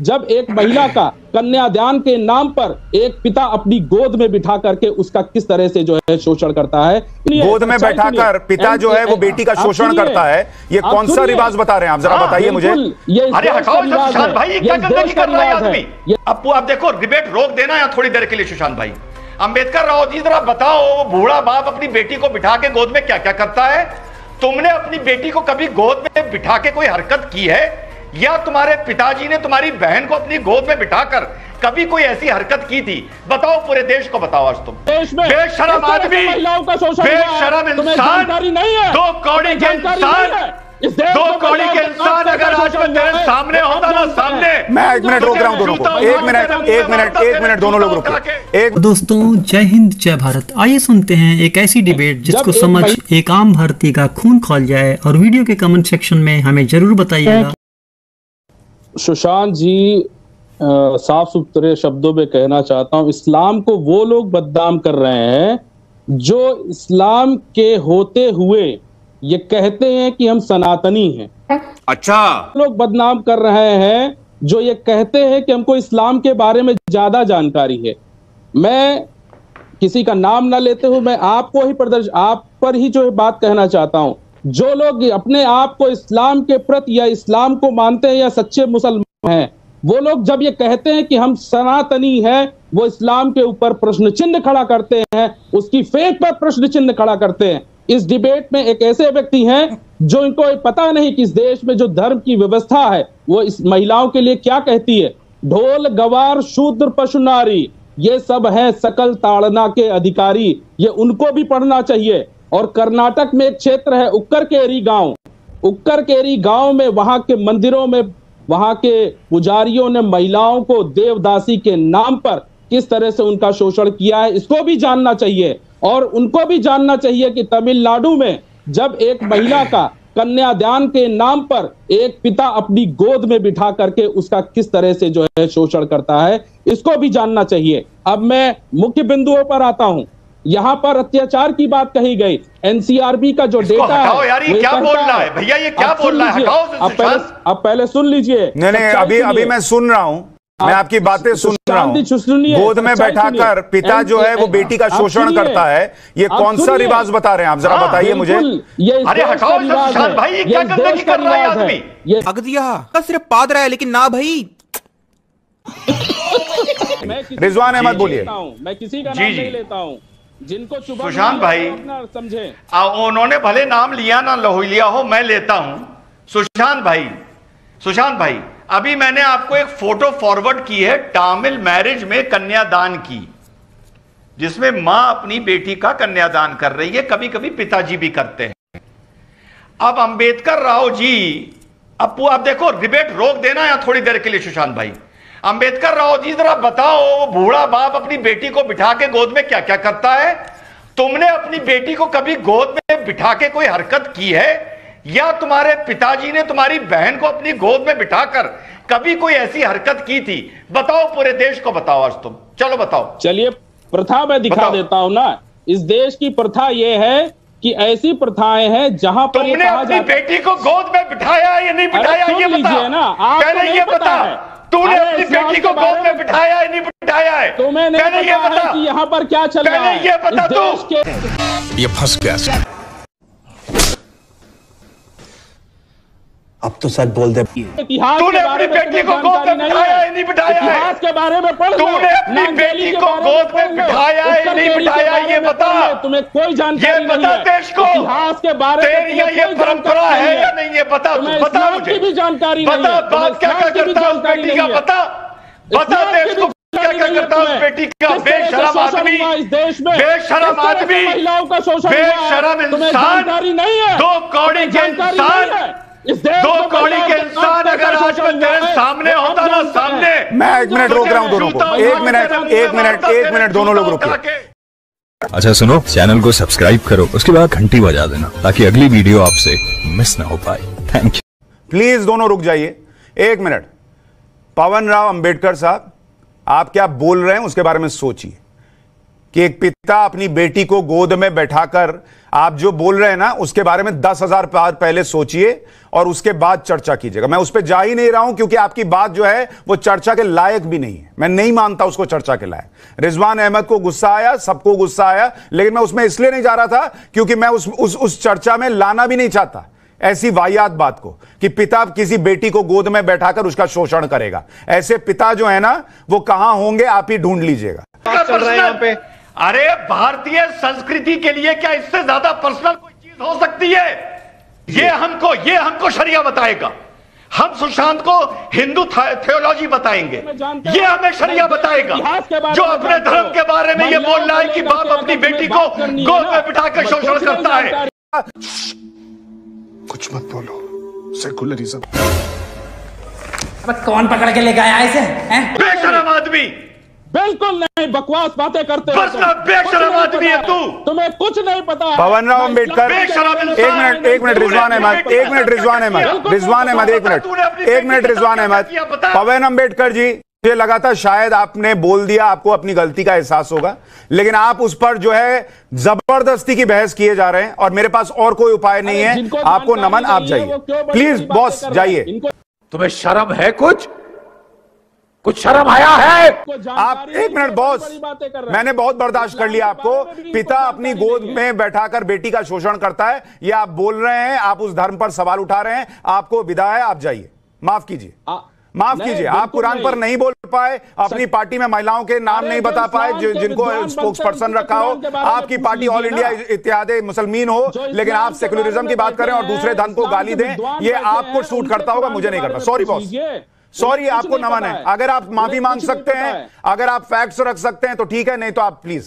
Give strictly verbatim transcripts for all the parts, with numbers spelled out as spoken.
जब एक महिला का कन्यादान के नाम पर एक पिता अपनी गोद में बिठा करके उसका किस तरह से जो है शोषण करता है, गोद में बैठाकर पिता जो है वो बेटी का शोषण करता है, ये कौन सा रिवाज बता रहे हैं आप, जरा बताइए मुझे। अरे हटाओ सुशांत भाई, क्या गंदगी कर रहा है आदमी। अब आप देखो डिबेट रोक देना या थोड़ी देर के लिए सुशांत भाई, अम्बेडकर राव जी जरा बताओ, बूढ़ा बाप अपनी बेटी को बिठा के गोद में क्या क्या करता है? तुमने अपनी बेटी को कभी गोद में बिठा के कोई हरकत की है, या तुम्हारे पिताजी ने तुम्हारी बहन को अपनी गोद में बिठाकर कभी कोई ऐसी हरकत की थी? बताओ, पूरे देश को बताओ आज तुम। देश में बेशरम आदमी, बेशरम इंसान, दो कौड़ी के इंसान, दो कौड़ी के इंसान अगर आज में तेरे सामने होता ना सामने। मैं एक मिनट रोक रहा हूँ दोनों को, एक मिनट एक मिनट एक मिनट दोनों लोग रोको। दोस्तों जय हिंद जय भारत, आइए सुनते हैं एक ऐसी डिबेट जिसको समझ एक आम भारतीय का खून खौल जाए, और वीडियो के कमेंट सेक्शन में हमें जरूर बताइएगा। सुशांत जी साफ सुथरे शब्दों में कहना चाहता हूं, इस्लाम को वो लोग बदनाम कर रहे हैं जो इस्लाम के होते हुए ये कहते हैं कि हम सनातनी हैं। अच्छा, लोग बदनाम कर रहे हैं जो ये कहते हैं कि हमको इस्लाम के बारे में ज्यादा जानकारी है। मैं किसी का नाम ना लेते हुए मैं आपको ही प्रदर्श आप पर ही जो है बात कहना चाहता हूं, जो लोग अपने आप को इस्लाम के प्रति या इस्लाम को मानते हैं या सच्चे मुसलमान हैं, वो लोग जब ये कहते हैं कि हम सनातनी हैं, वो इस्लाम के ऊपर प्रश्न चिन्ह खड़ा करते हैं, उसकी फेथ पर प्रश्न चिन्ह खड़ा करते हैं। इस डिबेट में एक ऐसे व्यक्ति हैं जो इनको पता नहीं कि इस देश में जो धर्म की व्यवस्था है वो इस महिलाओं के लिए क्या कहती है। ढोल गवार शूद्र पशु नारी ये सब है सकल ताड़ना के अधिकारी, ये उनको भी पढ़ना चाहिए। और कर्नाटक में एक क्षेत्र है उक्कर केरी गांव, उक्कर केरी गांव में वहां के मंदिरों में वहां के पुजारियों ने महिलाओं को देवदासी के नाम पर किस तरह से उनका शोषण किया है, इसको भी जानना चाहिए। और उनको भी जानना चाहिए कि तमिलनाडु में जब एक महिला का कन्यादान के नाम पर एक पिता अपनी गोद में बिठा करके उसका किस तरह से जो है शोषण करता है, इसको भी जानना चाहिए। अब मैं मुख्य बिंदुओं पर आता हूं। यहाँ पर अत्याचार की बात कही गई, एनसीआरबी का जो डेटा है, यार ये क्या बोल रहा है भैया, ये क्या बोल रहा है? हटाओ सुशांत, आप पहले सुन लीजिए। नहीं नहीं अभी अभी मैं सुन रहा हूँ, मैं आपकी बातें सुन रहा हूँ। गोद में बैठाकर पिता जो है वो बेटी का शोषण करता है, ये कौन सा रिवाज बता रहे हैं आप, जरा बताइए मुझे। अरे हटाओ सुशांत भाई, ये क्या गंदगी कर रहा है आदमी। ये अगदिया का सिर्फ पाद रहा है, लेकिन ना भाई। रिजवान अहमद बोलिए। मैं किसी का नाम नहीं लेता हूँ, जिनको सुशांत भाई समझे उन्होंने भले नाम लिया ना लो लिया हो, मैं लेता हूं। सुशांत भाई, सुशांत भाई अभी मैंने आपको एक फोटो फॉरवर्ड की है तमिल मैरिज में कन्यादान की, जिसमें मां अपनी बेटी का कन्यादान कर रही है, कभी कभी पिताजी भी करते हैं। अब अम्बेडकर राव जी, अब आप देखो डिबेट रोक देना या थोड़ी देर के लिए सुशांत भाई, अम्बेडकर राव जी जरा बताओ, बूढ़ा बाप अपनी बेटी को बिठा के गोद में क्या क्या करता है? तुमने अपनी बेटी को कभी गोद में बिठा के कोई हरकत की है, या तुम्हारे पिताजी ने तुम्हारी बहन को अपनी गोद में बिठाकर कभी कोई ऐसी हरकत की थी? बताओ, पूरे देश को बताओ आज तुम। चलो बताओ, चलिए प्रथा मैं दिखा देता हूं ना। इस देश की प्रथा यह है कि ऐसी प्रथाएं हैं जहां पर तुमने अपनी बेटी को गोद में बिठाया या नहीं बिठाया, ये बताओ ना। पहले ये बता, तूने अपनी बेटी को गोद में बिठाया है नहीं बिठाया है? तुम्हें नहीं पता ये बता कि यहाँ पर क्या चल रहा है, ये बता तू। ये फंस गया, अब तो सच बोल दे। तूने अपनी बेटी को गोद में बिठाया है नहीं बिठाया है? इतिहास के बारे में पढ़, तूने अपनी बेटी को गोद में बिठाया है नहीं बिठाया, ये बता। तुम्हें कोई जानकारी नहीं है देश को, इतिहास के बारे में ये परंपरा है या नहीं, ये बता। तू बता मुझे, भी जानकारी नहीं है। बता क्या क्या करता है बेटी का, बता बता देश को क्या क्या करता है बेटी का। बेशरम आदमी, बेशरम आदमी, बेशरम इंसान, दो कौड़ी के इंसान, दो कौड़ी के इंसान अगर आज में तेरे सामने होता ना सामने। मैं एक मिनट रोक रहा हूँ दोनों को, एक मिनट एक मिनट एक मिनट दोनों लोग रोकिए। अच्छा सुनो, चैनल को सब्सक्राइब करो, उसके बाद घंटी बजा देना ताकि अगली वीडियो आपसे मिस ना हो पाए। Thank you. प्लीज दोनों रुक जाइए एक मिनट। पवन राव अम्बेडकर साहब, आप क्या बोल रहे हैं उसके बारे में सोचिए। कि एक पिता अपनी बेटी को गोद में बैठाकर आप जो बोल रहे हैं ना उसके बारे में दस हजार पहले सोचिए और उसके बाद चर्चा कीजिएगा। मैं उस पर जा ही नहीं रहा हूं क्योंकि आपकी बात जो है वो चर्चा के लायक भी नहीं है। मैं नहीं मानता उसको चर्चा के लायक। रिजवान अहमद को गुस्सा आया, सबको गुस्सा आया, लेकिन मैं उसमें इसलिए नहीं जा रहा था क्योंकि मैं उस, उस, उस चर्चा में लाना भी नहीं चाहता ऐसी वाहियात बात को कि पिता किसी बेटी को गोद में बैठाकर उसका शोषण करेगा। ऐसे पिता जो है ना वो कहां होंगे आप ही ढूंढ लीजिएगा। अरे भारतीय संस्कृति के लिए क्या इससे ज्यादा पर्सनल कोई चीज हो सकती है? ये हमको ये हमको शरिया बताएगा। हम सुशांत को हिंदू थियोलॉजी बताएंगे, ये हमें शरिया बताएगा। जो अपने धर्म के बारे में ये बोल रहा है कि बाप अपनी बेटी को गोद में बिठाकर शोषण करता है। कुछ मत बोलो, सेकुलरिज्म। अब कौन पकड़ के लेके आया इसे? बेशरम आदमी, बिल्कुल नहीं बकवास बातें करते हो। बेशरम आदमी है तू, तुम्हें कुछ नहीं पता। पवन राव अम्बेडकर, एक मिनट एक मिनट रिजवान अहमद एक मिनट रिजवान अहमद रिजवान अहमद एक मिनट एक मिनट रिजवान अहमद पवन अम्बेडकर जी, मुझे लगा था शायद आपने बोल दिया, आपको अपनी गलती का एहसास होगा, लेकिन आप उस पर जो है जबरदस्ती की बहस किए जा रहे हैं और मेरे पास और कोई उपाय नहीं है। आपको नमन, आप जाइए प्लीज बॉस, जाइए। तुम्हें शर्म है? कुछ कुछ शर्म आया है? आप एक मिनट बॉस, मैंने बहुत बर्दाश्त कर लिया आपको। पिता अपनी गोद में बैठाकर बेटी का शोषण करता है ये आप बोल रहे हैं, आप उस धर्म पर सवाल उठा रहे हैं, आपको विदा है, आप जाइए। माफ कीजिए, माफ कीजिए, आप कुरान पर नहीं बोल पाए, अपनी पार्टी में महिलाओं के नाम नहीं बता पाए जिन, जिनको स्पोक्स पर्सन रखा हो, आपकी पार्टी ऑल इंडिया इत्यादि मुसलमान हो, लेकिन आप सेकुलरिज्म की बात करें और दूसरे धर्म को गाली दें, ये आपको सूट करता होगा, मुझे नहीं करता। सॉरी बॉस, सॉरी, आपको नमन है। अगर आप माफी मांग सकते हैं, अगर आप फैक्ट्स रख सकते हैं तो ठीक है, नहीं तो आप प्लीज।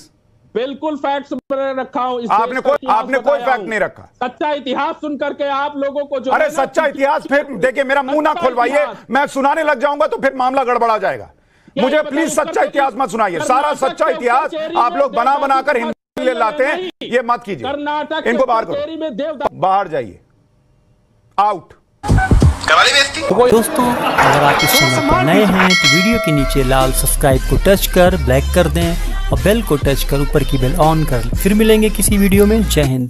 बिल्कुल फैक्ट्स रखा हूं, आपने कोई आपने कोई फैक्ट नहीं रखा। सच्चा इतिहास सुन करके आप लोगों को जो, अरे सच्चा इतिहास, फिर देखिए मेरा मुंह ना खोलवाइए, मैं सुनाने लग जाऊंगा तो फिर मामला गड़बड़ा जाएगा। मुझे प्लीज सच्चा इतिहास मत सुनाइए, सारा सच्चा इतिहास आप लोग बना बनाकर हिंदी ले लाते हैं, ये मत कीजिए। कर्नाटक इनको बाहर करो, बाहर जाइए, आउट। दोस्तों अगर आप इस चैनल पर नए हैं तो वीडियो के नीचे लाल सब्सक्राइब को टच कर ब्लैक कर दें और बेल को टच कर ऊपर की बेल ऑन कर। फिर मिलेंगे किसी वीडियो में। जय हिंद।